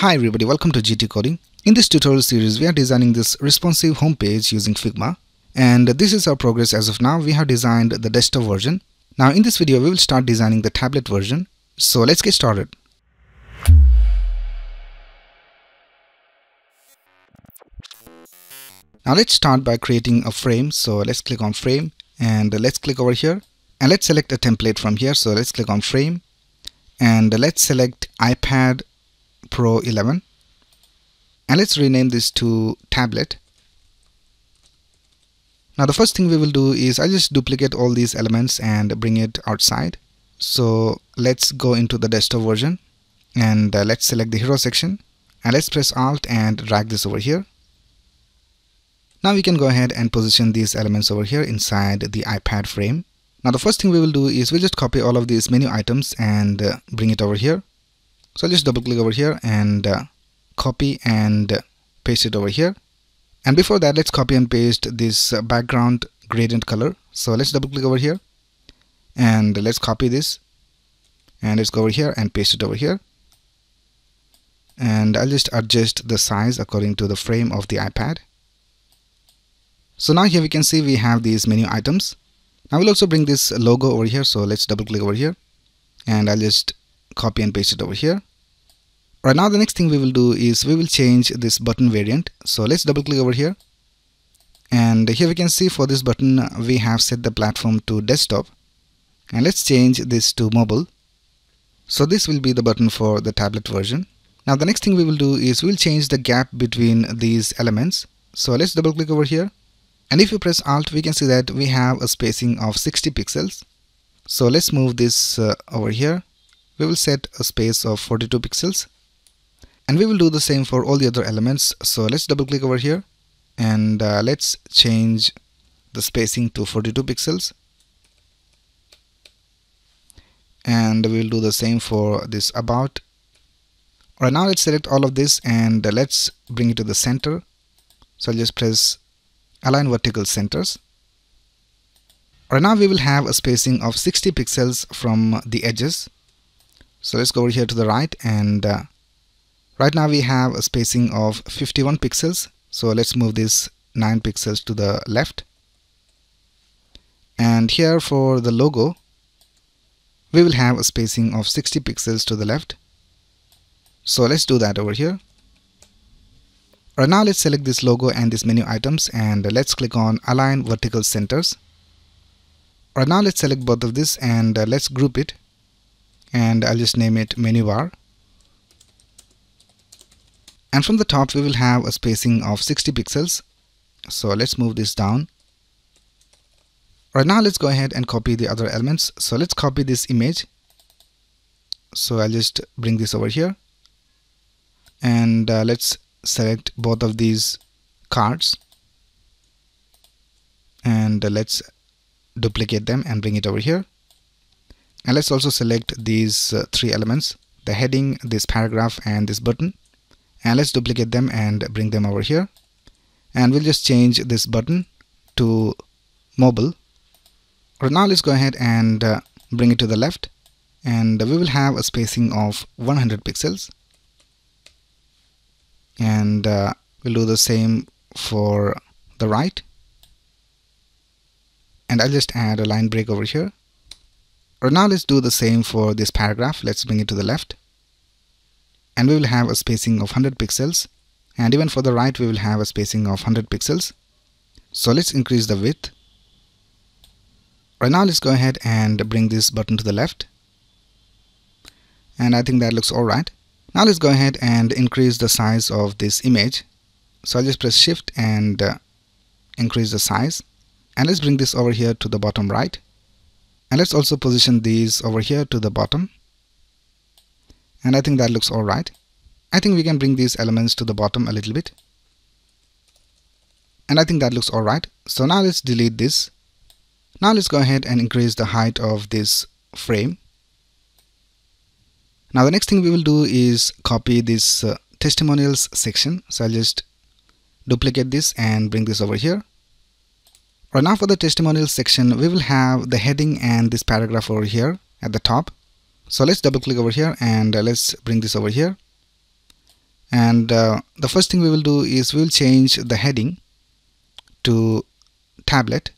Hi everybody, welcome to GT coding. In this tutorial series we are designing this responsive homepage using Figma, and this is our progress as of now. We have designed the desktop version. Now in this video we will start designing the tablet version. So let's get started. Now let's start by creating a frame. So let's click on frame and let's click over here and let's select a template from here. So let's click on frame and let's select iPad Pro 11 and let's rename this to tablet. Now the first thing we will do is I just duplicate all these elements and bring it outside. So let's go into the desktop version and let's select the hero section and let's press Alt and drag this over here. Now we can go ahead and position these elements over here inside the iPad frame. Now the first thing we will do is we'll just copy all of these menu items and bring it over here. So I'll just double click over here and copy and paste it over here. And before that, let's copy and paste this background gradient color. So let's double click over here and let's copy this and let's go over here and paste it over here. And I'll just adjust the size according to the frame of the iPad. So now here we can see we have these menu items. I will also bring this logo over here. So let's double click over here and I'll just copy and paste it over here. Right now the next thing we will do is we will change this button variant. So let's double click over here and here we can see for this button we have set the platform to desktop and let's change this to mobile. So this will be the button for the tablet version. Now the next thing we will do is we'll change the gap between these elements. So let's double click over here and if you press Alt we can see that we have a spacing of 60 pixels. So let's move this over here. We will set a space of 42 pixels and we will do the same for all the other elements. So let's double click over here and let's change the spacing to 42 pixels and we will do the same for this about. Right now let's select all of this and let's bring it to the center. So I'll just press align vertical centers. Right now we will have a spacing of 60 pixels from the edges. So let's go over here to the right and right now we have a spacing of 51 pixels. So let's move this 9 pixels to the left. And here for the logo, we will have a spacing of 60 pixels to the left. So let's do that over here. Right now let's select this logo and this menu items and let's click on align vertical centers. Right now let's select both of this and let's group it. And I'll just name it menu bar. And from the top we will have a spacing of 60 pixels. So let's move this down. Right now let's go ahead and copy the other elements. So let's copy this image. So I'll just bring this over here. And let's select both of these cards. And let's duplicate them and bring it over here. And let's also select these three elements, the heading, this paragraph and this button, and let's duplicate them and bring them over here. And we'll just change this button to mobile. Right now let's go ahead and bring it to the left and we will have a spacing of 100 pixels. And we'll do the same for the right. And I'll just add a line break over here. Right now let's do the same for this paragraph. Let's bring it to the left and we will have a spacing of 100 pixels and even for the right we will have a spacing of 100 pixels. So let's increase the width. Right now let's go ahead and bring this button to the left and I think that looks alright. Now let's go ahead and increase the size of this image. So I'll just press Shift and increase the size and let's bring this over here to the bottom right. And let's also position these over here to the bottom. And I think that looks alright. I think we can bring these elements to the bottom a little bit. And I think that looks alright. So now let's delete this. Now let's go ahead and increase the height of this frame. Now the next thing we will do is copy this testimonials section. So I'll just duplicate this and bring this over here. Right now for the testimonial section we will have the heading and this paragraph over here at the top. So let's double click over here and let's bring this over here And the first thing we will do is we will change the heading to tablet.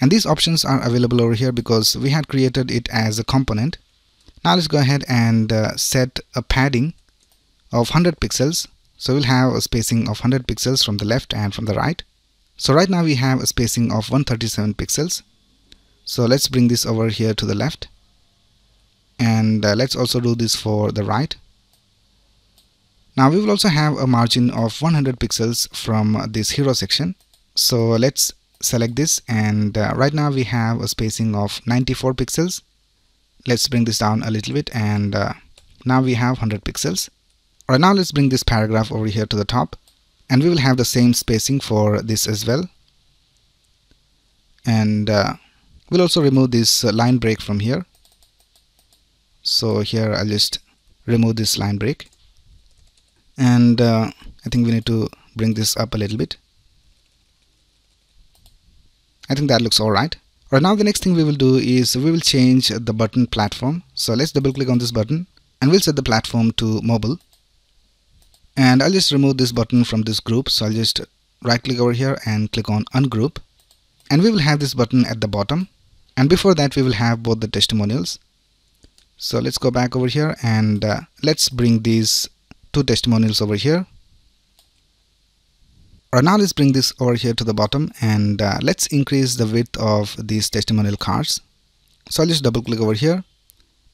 And these options are available over here because we had created it as a component. Now let's go ahead and set a padding of 100 pixels. So we'll have a spacing of 100 pixels from the left and from the right. So right now we have a spacing of 137 pixels. So let's bring this over here to the left. And let's also do this for the right. Now we will also have a margin of 100 pixels from this hero section. So let's select this, and right now we have a spacing of 94 pixels. Let's bring this down a little bit, and now we have 100 pixels. Alright, now let's bring this paragraph over here to the top, and we will have the same spacing for this as well. And we'll also remove this line break from here. So here I'll just remove this line break. And I think we need to bring this up a little bit. I think that looks alright. Right now the next thing we will do is we will change the button platform. So let's double click on this button and we'll set the platform to mobile. And I'll just remove this button from this group. So I'll just right click over here and click on ungroup. And we will have this button at the bottom. And before that we will have both the testimonials. So let's go back over here and let's bring these two testimonials over here. Right now let's bring this over here to the bottom, and let's increase the width of these testimonial cards. So I'll just double click over here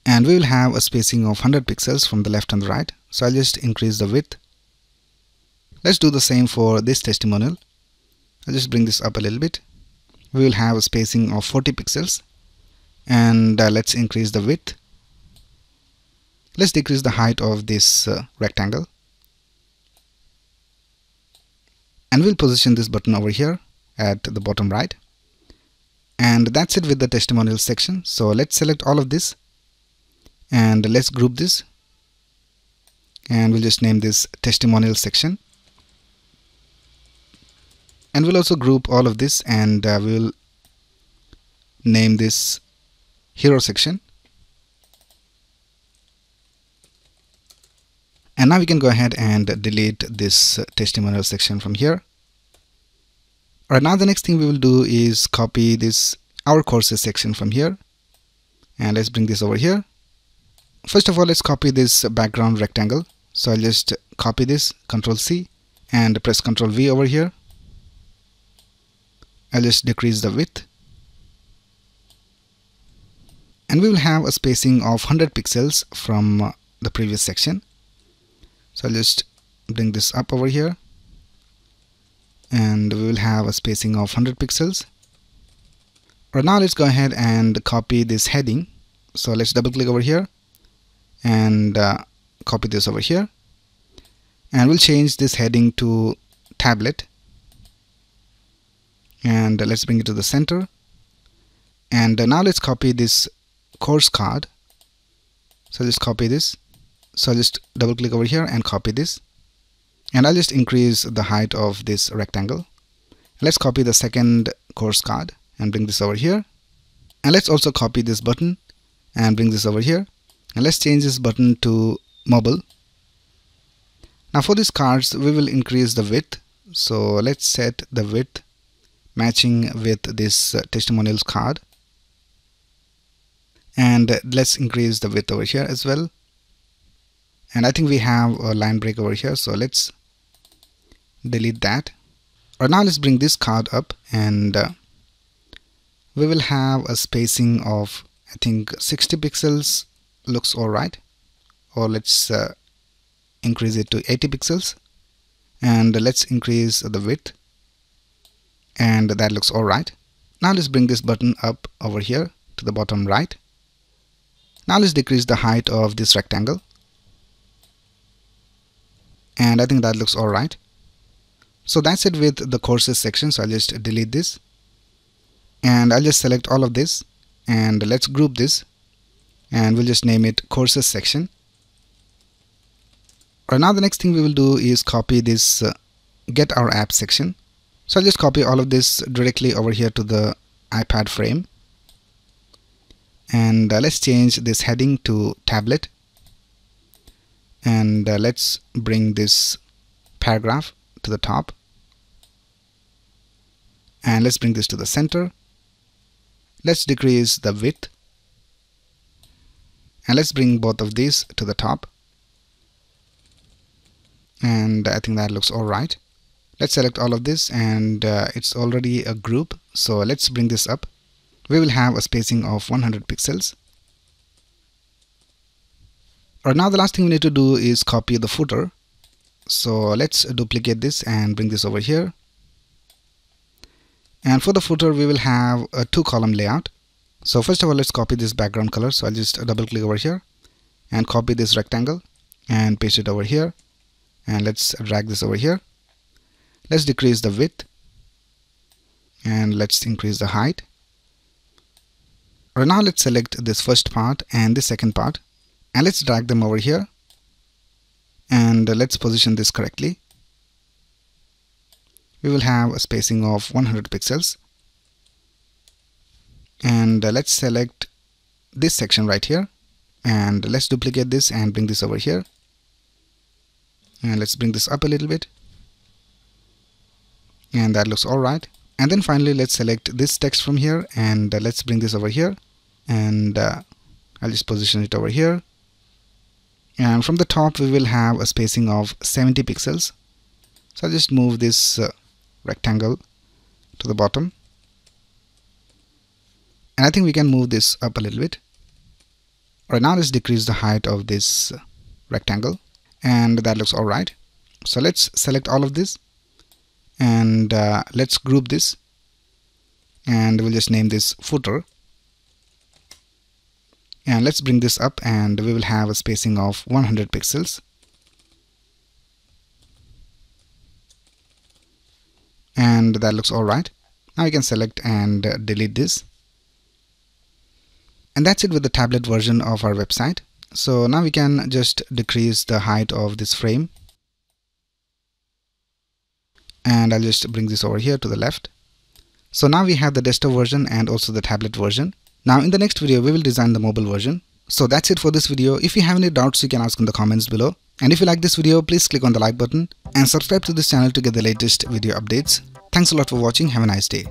and we will have a spacing of 100 pixels from the left and the right. So I'll just increase the width. Let's do the same for this testimonial. I'll just bring this up a little bit. We will have a spacing of 40 pixels and let's increase the width. Let's decrease the height of this rectangle. And we'll position this button over here at the bottom right. And that's it with the testimonial section. So let's select all of this and let's group this. And we'll just name this testimonial section. And we'll also group all of this, and we'll name this hero section. And now we can go ahead and delete this testimonial section from here. Alright, now the next thing we will do is copy this our courses section from here. And let's bring this over here. First of all, let's copy this background rectangle. So I'll just copy this, Control C, and press Control V over here. I'll just decrease the width. And we will have a spacing of 100 pixels from the previous section. So I'll just bring this up over here and we will have a spacing of 100 pixels. Right now let's go ahead and copy this heading. So let's double click over here and copy this over here, and we'll change this heading to tablet, and let's bring it to the center. And now let's copy this course card. So let's copy this. So I'll just double click over here and copy this, and I'll just increase the height of this rectangle. Let's copy the second course card and bring this over here, and let's also copy this button and bring this over here, and let's change this button to mobile. Now for these cards we will increase the width, so let's set the width matching with this testimonials card, and let's increase the width over here as well. And I think we have a line break over here, so let's delete that. Right now let's bring this card up, and we will have a spacing of I think 60 pixels. Looks alright. Or let's increase it to 80 pixels, and let's increase the width, and that looks alright. Now let's bring this button up over here to the bottom right. Now let's decrease the height of this rectangle. And I think that looks alright. So that's it with the courses section. So I'll just delete this. And I'll just select all of this. And let's group this. And we'll just name it courses section. Right now the next thing we will do is copy this get our app section. So I'll just copy all of this directly over here to the iPad frame. And let's change this heading to tablet. And let's bring this paragraph to the top. And let's bring this to the center. Let's decrease the width. And let's bring both of these to the top. And I think that looks all right. Let's select all of this, and it's already a group. So let's bring this up. We will have a spacing of 100 pixels. Right now, the last thing we need to do is copy the footer. So let's duplicate this and bring this over here. And for the footer, we will have a two-column layout. So first of all, let's copy this background color. So I'll just double-click over here and copy this rectangle and paste it over here. And let's drag this over here. Let's decrease the width and let's increase the height. Right now, let's select this first part and the second part, and let's drag them over here. And let's position this correctly. We will have a spacing of 100 pixels. And let's select this section right here, and let's duplicate this and bring this over here. And let's bring this up a little bit. And that looks all right. And then finally, let's select this text from here, and let's bring this over here. And I'll just position it over here. And from the top, we will have a spacing of 70 pixels. So I'll just move this rectangle to the bottom. And I think we can move this up a little bit. Right now, let's decrease the height of this rectangle. And that looks all right. So let's select all of this. And let's group this, and we'll just name this footer. And let's bring this up, and we will have a spacing of 100 pixels. And that looks all right. Now you can select and delete this. And that's it with the tablet version of our website. So now we can just decrease the height of this frame. And I'll just bring this over here to the left. So now we have the desktop version and also the tablet version. Now in the next video, we will design the mobile version. So that's it for this video. If you have any doubts, you can ask in the comments below. And if you like this video, please click on the like button and subscribe to this channel to get the latest video updates. Thanks a lot for watching. Have a nice day.